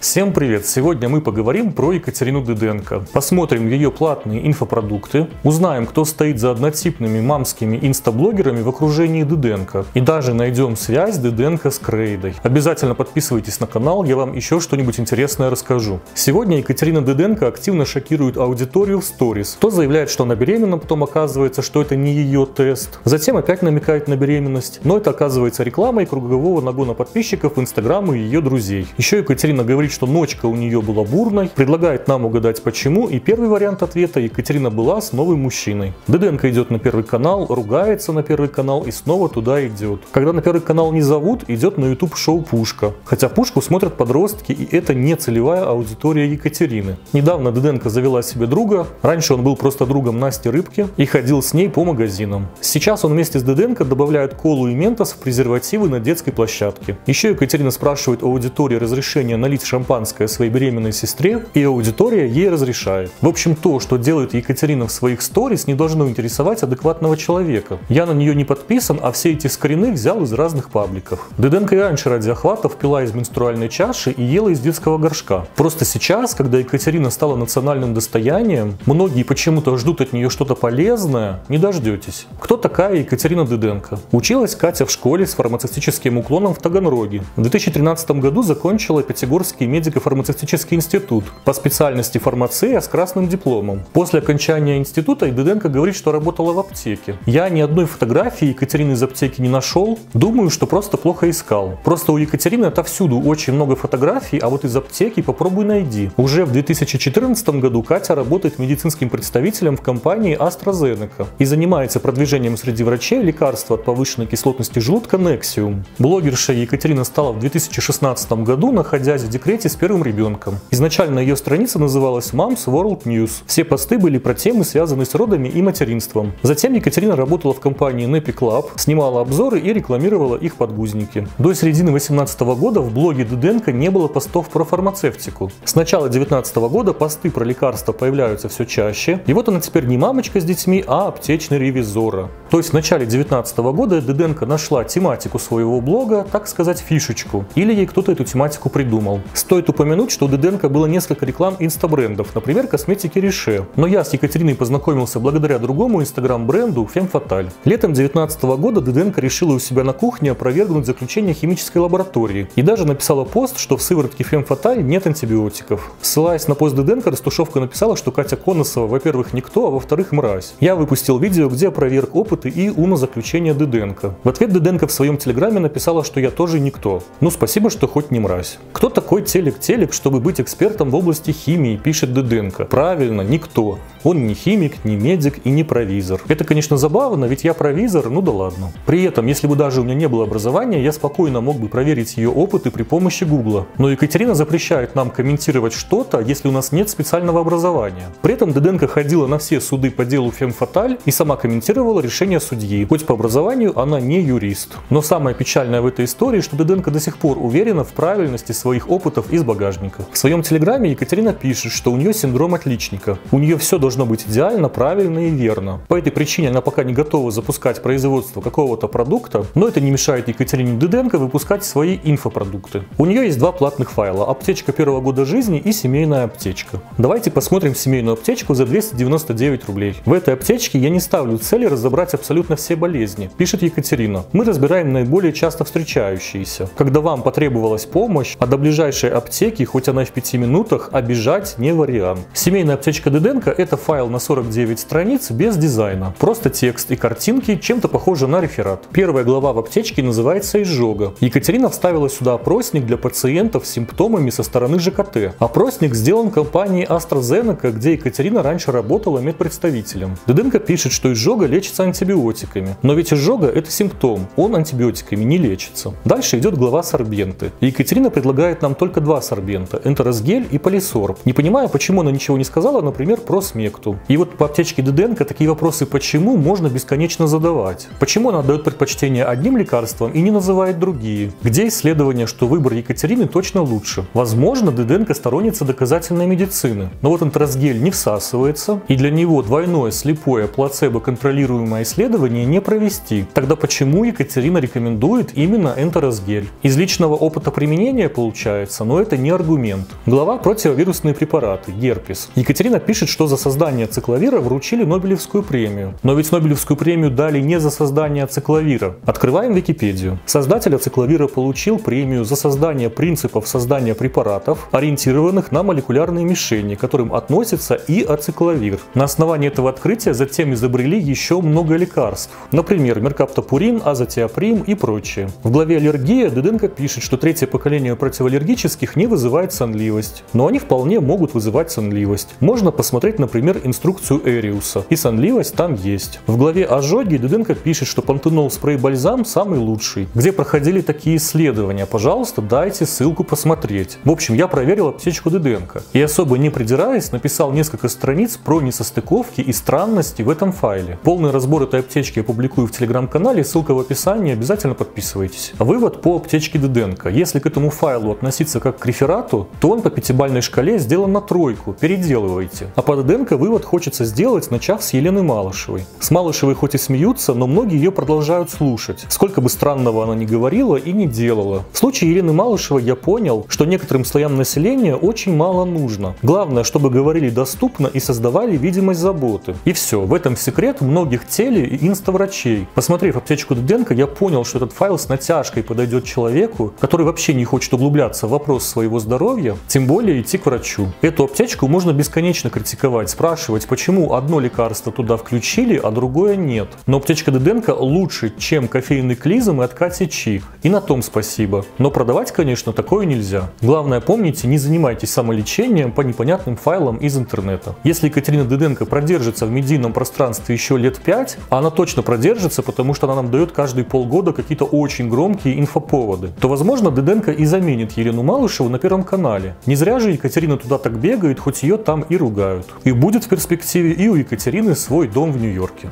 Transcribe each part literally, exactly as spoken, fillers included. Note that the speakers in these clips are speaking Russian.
Всем привет! Сегодня мы поговорим про Екатерину Диденко, посмотрим ее платные инфопродукты, узнаем, кто стоит за однотипными мамскими инстаблогерами в окружении Диденко, и даже найдем связь Диденко с Крейдой. Обязательно подписывайтесь на канал, я вам еще что-нибудь интересное расскажу. Сегодня Екатерина Диденко активно шокирует аудиторию в сторис. То заявляет, что она беременна, потом оказывается, что это не ее тест. Затем опять намекает на беременность, но это оказывается рекламой кругового нагона подписчиков в Инстаграм и ее друзей. Еще Екатерина говорит, что ночка у нее была бурной, предлагает нам угадать почему, и первый вариант ответа: Екатерина была с новым мужчиной. Диденко идет на Первый канал, ругается на Первый канал и снова туда идет. Когда на Первый канал не зовут, идет на YouTube шоу «Пушка». Хотя «Пушку» смотрят подростки, и это не целевая аудитория Екатерины. Недавно Диденко завела себе друга, раньше он был просто другом Насти Рыбки и ходил с ней по магазинам. Сейчас он вместе с Диденко добавляет колу и ментос в презервативы на детской площадке. Еще Екатерина спрашивает у аудитории разрешение налить шампанское шампанское своей беременной сестре, и аудитория ей разрешает. В общем, то, что делает Екатерина в своих сторис, не должно интересовать адекватного человека. Я на нее не подписан, а все эти скрины взял из разных пабликов. Диденко и раньше ради охватов пила из менструальной чаши и ела из детского горшка. Просто сейчас, когда Екатерина стала национальным достоянием, многие почему-то ждут от нее что-то полезное. Не дождетесь. Кто такая Екатерина Диденко? Училась Катя в школе с фармацевтическим уклоном в Таганроге. В две тысячи тринадцатом году закончила Пятигорский медико-фармацевтический институт по специальности фармация с красным дипломом. После окончания института Диденко говорит, что работала в аптеке. Я ни одной фотографии Екатерины из аптеки не нашел. Думаю, что просто плохо искал. Просто у Екатерины отовсюду очень много фотографий, а вот из аптеки попробуй найди. Уже в две тысячи четырнадцатом году Катя работает медицинским представителем в компании AstraZeneca и занимается продвижением среди врачей лекарства от повышенной кислотности желудка Nexium. Блогерша Екатерина стала в две тысячи шестнадцатом году, находясь в декрете с первым ребенком. Изначально ее страница называлась Moms World News. Все посты были про темы, связанные с родами и материнством. Затем Екатерина работала в компании Nappy Club, снимала обзоры и рекламировала их подгузники. До середины две тысячи восемнадцатого года в блоге Диденко не было постов про фармацевтику. С начала две тысячи девятнадцатого года посты про лекарства появляются все чаще. И вот она теперь не мамочка с детьми, а аптечный ревизора. То есть в начале две тысячи девятнадцатого года Диденко нашла тематику своего блога, так сказать, фишечку. Или ей кто-то эту тематику придумал. Стоит упомянуть, что у Диденко было несколько реклам инстабрендов, например, косметики Риши. Но я с Екатериной познакомился благодаря другому инстаграм-бренду Femme Fatale. Летом две тысячи девятнадцатого года Диденко решила у себя на кухне опровергнуть заключение химической лаборатории и даже написала пост, что в сыворотке Femme Fatale нет антибиотиков. Ссылаясь на пост Диденко, Растушевка написала, что Катя Коносова, во-первых, никто, а во-вторых, мразь. Я выпустил видео, где опроверг опыты и умозаключения Диденко. В ответ Диденко в своем телеграме написала, что я тоже никто. Ну спасибо, что хоть не мразь. Кто такой телеграм? Телек, чтобы быть экспертом в области химии, пишет Диденко. Правильно, никто. Он не химик, не медик и не провизор. Это, конечно, забавно, ведь я провизор, ну да ладно. При этом, если бы даже у меня не было образования, я спокойно мог бы проверить ее опыты при помощи Гугла. Но Екатерина запрещает нам комментировать что-то, если у нас нет специального образования. При этом Диденко ходила на все суды по делу Femme Fatale и сама комментировала решение судьи, хоть по образованию она не юрист. Но самое печальное в этой истории, что Диденко до сих пор уверена в правильности своих опытов из багажника. В своем телеграме Екатерина пишет, что у нее синдром отличника. У нее все должно быть идеально, правильно и верно. По этой причине она пока не готова запускать производство какого-то продукта, но это не мешает Екатерине Диденко выпускать свои инфопродукты. У нее есть два платных файла: аптечка первого года жизни и семейная аптечка. Давайте посмотрим семейную аптечку за двести девяносто девять рублей. В этой аптечке я не ставлю цели разобрать абсолютно все болезни, пишет Екатерина. Мы разбираем наиболее часто встречающиеся. Когда вам потребовалась помощь, а до ближайшей аптеки, хоть она в пяти минутах, обижать не вариант. Семейная аптечка Диденко — это файл на сорок девять страниц без дизайна. Просто текст и картинки, чем-то похоже на реферат. Первая глава в аптечке называется «Изжога». Екатерина вставила сюда опросник для пациентов с симптомами со стороны ЖКТ. Опросник сделан компанией AstraZeneca, где Екатерина раньше работала медпредставителем. Диденко пишет, что изжога лечится антибиотиками. Но ведь изжога — это симптом, он антибиотиками не лечится. Дальше идет глава «Сорбенты». Екатерина предлагает нам только два Два сорбента – Энтеросгель и Полисорб. Не понимаю, почему она ничего не сказала, например, про Смекту. И вот по аптечке Диденко такие вопросы «почему» можно бесконечно задавать. Почему она отдает предпочтение одним лекарствам и не называет другие? Где исследование, что выбор Екатерины точно лучше? Возможно, Диденко сторонница доказательной медицины. Но вот Энтеросгель не всасывается, и для него двойное слепое плацебо-контролируемое исследование не провести. Тогда почему Екатерина рекомендует именно Энтеросгель? Из личного опыта применения получается – но это не аргумент. Глава «Противовирусные препараты. Герпес». Екатерина пишет, что за создание ацикловира вручили Нобелевскую премию. Но ведь Нобелевскую премию дали не за создание ацикловира. Открываем Википедию. Создатель ацикловира получил премию за создание принципов создания препаратов, ориентированных на молекулярные мишени, к которым относится и ацикловир. На основании этого открытия затем изобрели еще много лекарств. Например, меркаптопурин, азатиоприм и прочее. В главе «Аллергия» Диденко пишет, что третье поколение противоаллергических не вызывает сонливость, но они вполне могут вызывать сонливость. Можно посмотреть, например, инструкцию Эриуса, и сонливость там есть. В главе «Ожоги» Диденко пишет, что пантенол спрей-бальзам самый лучший. Где проходили такие исследования? Пожалуйста, дайте ссылку посмотреть. В общем, я проверил аптечку Диденко и, особо не придираясь, написал несколько страниц про несостыковки и странности в этом файле. Полный разбор этой аптечки я публикую в телеграм-канале, ссылка в описании, обязательно подписывайтесь. Вывод по аптечке Диденко. Если к этому файлу относиться как к реферату, то он по пятибалльной шкале сделан на тройку, переделывайте. А по Диденко вывод хочется сделать, начав с Елены Малышевой. С Малышевой хоть и смеются, но многие ее продолжают слушать, сколько бы странного она ни говорила и не делала. В случае Елены Малышевой я понял, что некоторым слоям населения очень мало нужно. Главное, чтобы говорили доступно и создавали видимость заботы. И все, в этом секрет многих теле- и инставрачей. Посмотрев аптечку Диденко, я понял, что этот файл с натяжкой подойдет человеку, который вообще не хочет углубляться в вопрос своего здоровья, тем более идти к врачу. Эту аптечку можно бесконечно критиковать, спрашивать, почему одно лекарство туда включили, а другое нет. Но аптечка Диденко лучше, чем кофейный клизм и от Кати Чи. И на том спасибо. Но продавать, конечно, такое нельзя. Главное, помните, не занимайтесь самолечением по непонятным файлам из интернета. Если Екатерина Диденко продержится в медийном пространстве еще лет пять, а она точно продержится, потому что она нам дает каждые полгода какие-то очень громкие инфоповоды, то, возможно, Диденко и заменит Елену Малышеву на Первом канале. Не зря же Екатерина туда так бегает, хоть ее там и ругают. И будет в перспективе и у Екатерины свой дом в Нью-Йорке.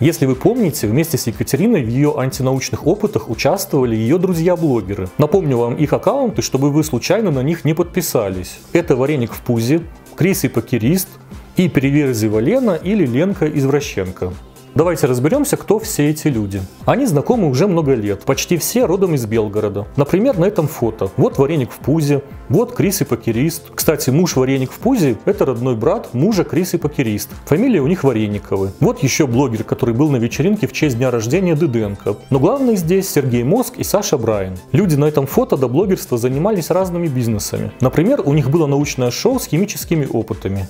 Если вы помните, вместе с Екатериной в ее антинаучных опытах участвовали ее друзья-блогеры. Напомню вам их аккаунты, чтобы вы случайно на них не подписались. Это Вареник в Пузе, Крис и Покерист и Переверзева Лена или Ленка Извращенко. Давайте разберемся, кто все эти люди. Они знакомы уже много лет, почти все родом из Белгорода. Например, на этом фото. Вот Вареник в Пузе, вот Крис и Покерист. Кстати, муж Вареник в Пузе – это родной брат мужа Крис и Покерист. Фамилия у них Варениковы. Вот еще блогер, который был на вечеринке в честь дня рождения Диденко. Но главное здесь Сергей Мозг и Саша Брайн. Люди на этом фото до блогерства занимались разными бизнесами. Например, у них было научное шоу с химическими опытами.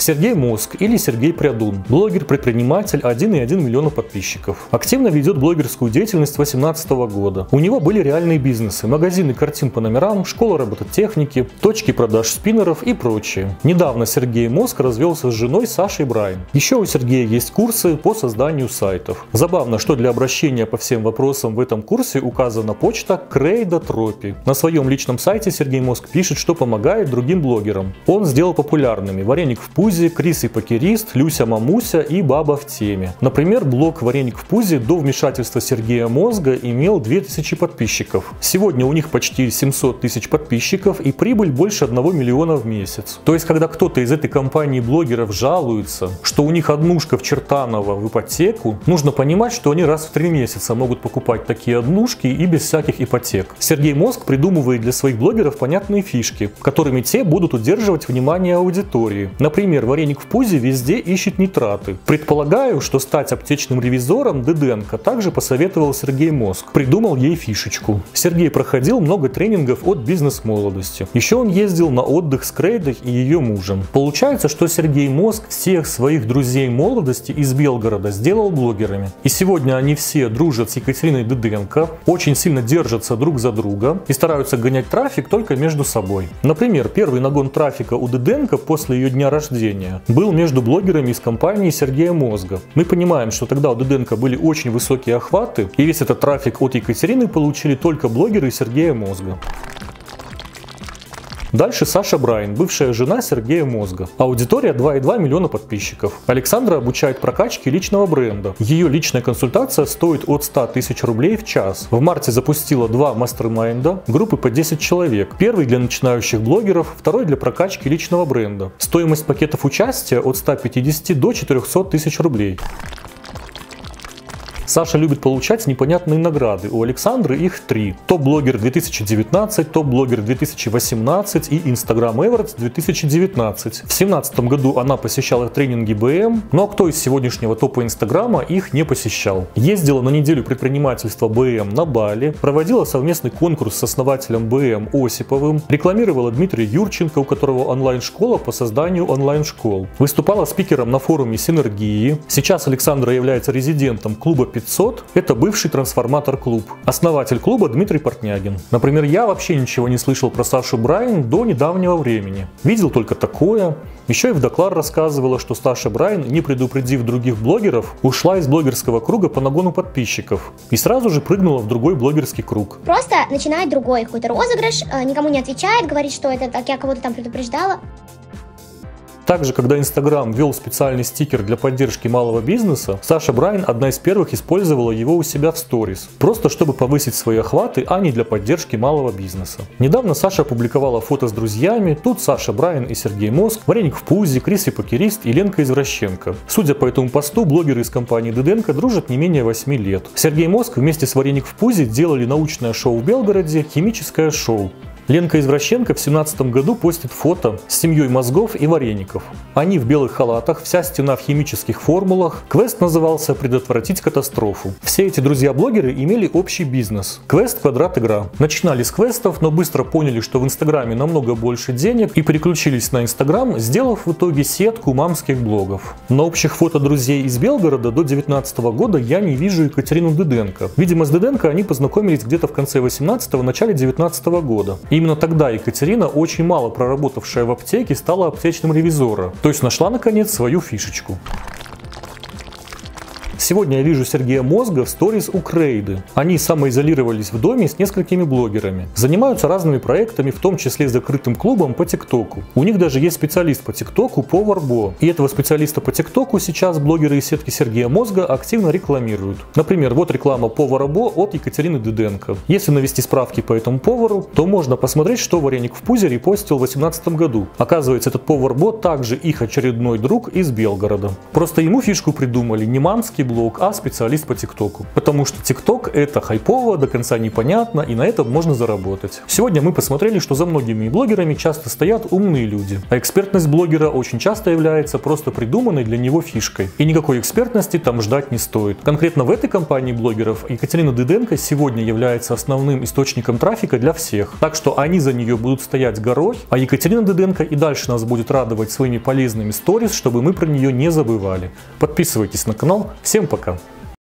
Сергей Мозг или Сергей Прядун. Блогер-предприниматель, один и одна десятая миллиона подписчиков. Активно ведет блогерскую деятельность с две тысячи восемнадцатого года. У него были реальные бизнесы, магазины картин по номерам, школа робототехники, точки продаж спиннеров и прочее. Недавно Сергей Мозг развелся с женой Сашей Брайн. Еще у Сергея есть курсы по созданию сайтов. Забавно, что для обращения по всем вопросам в этом курсе указана почта Крейдотропи. На своем личном сайте Сергей Мозг пишет, что помогает другим блогерам. Он сделал популярными Вареник в Пузе, Крис и Покерист, Люся Мамуся и Баба в теме. Например, блог «Вареник в Пузе» до вмешательства Сергея Мозга имел две тысячи подписчиков. Сегодня у них почти семьсот тысяч подписчиков и прибыль больше одного миллиона в месяц. То есть, когда кто-то из этой компании блогеров жалуется, что у них однушка в Чертаново в ипотеку, нужно понимать, что они раз в три месяца могут покупать такие однушки и без всяких ипотек. Сергей Мозг придумывает для своих блогеров понятные фишки, которыми те будут удерживать внимание аудитории. Например, Вареник в Пузе везде ищет нитраты. Предполагаю, что стать аптечным ревизором Диденко также посоветовал Сергей Мозг. Придумал ей фишечку. Сергей проходил много тренингов от бизнес-молодости. Еще он ездил на отдых с Крейдой и ее мужем. Получается, что Сергей Мозг всех своих друзей молодости из Белгорода сделал блогерами. И сегодня они все дружат с Екатериной Диденко, очень сильно держатся друг за друга и стараются гонять трафик только между собой. Например, первый нагон трафика у Диденко после ее дня рождения был между блогерами из компании Сергея Мозга. Мы понимаем, что тогда у Диденко были очень высокие охваты, и весь этот трафик от Екатерины получили только блогеры Сергея Мозга. Дальше Саша Брайн, бывшая жена Сергея Мозга. Аудитория два и две десятых миллиона подписчиков. Александра обучает прокачке личного бренда. Ее личная консультация стоит от ста тысяч рублей в час. В марте запустила два мастермайнда, группы по десять человек. Первый для начинающих блогеров, второй для прокачки личного бренда. Стоимость пакетов участия от ста пятидесяти до четырехсот тысяч рублей. Саша любит получать непонятные награды. У Александры их три. Топ-блогер две тысячи девятнадцать, топ-блогер две тысячи восемнадцать и Instagram Awards две тысячи девятнадцать. В две тысячи семнадцатом году она посещала тренинги бэ эм, но кто из сегодняшнего топа Инстаграма их не посещал? Ездила на неделю предпринимательства бэ эм на Бали, проводила совместный конкурс с основателем бэ эм Осиповым, рекламировала Дмитрия Юрченко, у которого онлайн-школа по созданию онлайн-школ, выступала спикером на форуме Синергии. Сейчас Александра является резидентом клуба пятьсот, это бывший трансформатор-клуб. Основатель клуба Дмитрий Портнягин. Например, я вообще ничего не слышал про Сашу Брайн до недавнего времени. Видел только такое. Еще и в доклад рассказывала, что Саша Брайн, не предупредив других блогеров, ушла из блогерского круга по нагону подписчиков и сразу же прыгнула в другой блогерский круг. Просто начинает другой какой-то розыгрыш, никому не отвечает, говорит, что это так, я кого-то там предупреждала. Также, когда Инстаграм ввел специальный стикер для поддержки малого бизнеса, Саша Брайн одна из первых использовала его у себя в сторис, просто чтобы повысить свои охваты, а не для поддержки малого бизнеса. Недавно Саша опубликовала фото с друзьями, тут Саша Брайн и Сергей Мозг, Вареник в Пузе, Крис и Покерист и Ленка Извращенко. Судя по этому посту, блогеры из компании Диденко дружат не менее восьми лет. Сергей Мозг вместе с Вареник в Пузе делали научное шоу в Белгороде «Химическое шоу». Ленка Извращенко в семнадцатом году постит фото с семьей Мозгов и Вареников. Они в белых халатах, вся стена в химических формулах. Квест назывался «Предотвратить катастрофу». Все эти друзья-блогеры имели общий бизнес. Квест, квадрат, игра. Начинали с квестов, но быстро поняли, что в Инстаграме намного больше денег и переключились на Инстаграм, сделав в итоге сетку мамских блогов. На общих фото друзей из Белгорода до две тысячи девятнадцатого года я не вижу Екатерину Диденко. Видимо, с Диденко они познакомились где-то в конце восемнадцатого, начале девятнадцатого года. Именно тогда Екатерина, очень мало проработавшая в аптеке, стала аптечным ревизором, то есть нашла наконец свою фишечку. Сегодня я вижу Сергея Мозга в сторис у Крейды. Они самоизолировались в доме с несколькими блогерами. Занимаются разными проектами, в том числе закрытым клубом по ТикТоку. У них даже есть специалист по ТикТоку Поварбо. И этого специалиста по ТикТоку сейчас блогеры из сетки Сергея Мозга активно рекламируют. Например, вот реклама Поварбо от Екатерины Диденко. Если навести справки по этому повару, то можно посмотреть, что Вареник в Пузе репостил в две тысячи восемнадцатом году. Оказывается, этот Поварбо также их очередной друг из Белгорода. Просто ему фишку придумали не мамский блог, а специалист по ТикТоку. Потому что ТикТок это хайпово, до конца непонятно, и на этом можно заработать. Сегодня мы посмотрели, что за многими блогерами часто стоят умные люди, а экспертность блогера очень часто является просто придуманной для него фишкой. И никакой экспертности там ждать не стоит. Конкретно в этой компании блогеров Екатерина Диденко сегодня является основным источником трафика для всех. Так что они за нее будут стоять горой, а Екатерина Диденко и дальше нас будет радовать своими полезными сторис, чтобы мы про нее не забывали. Подписывайтесь на канал. Всем пока!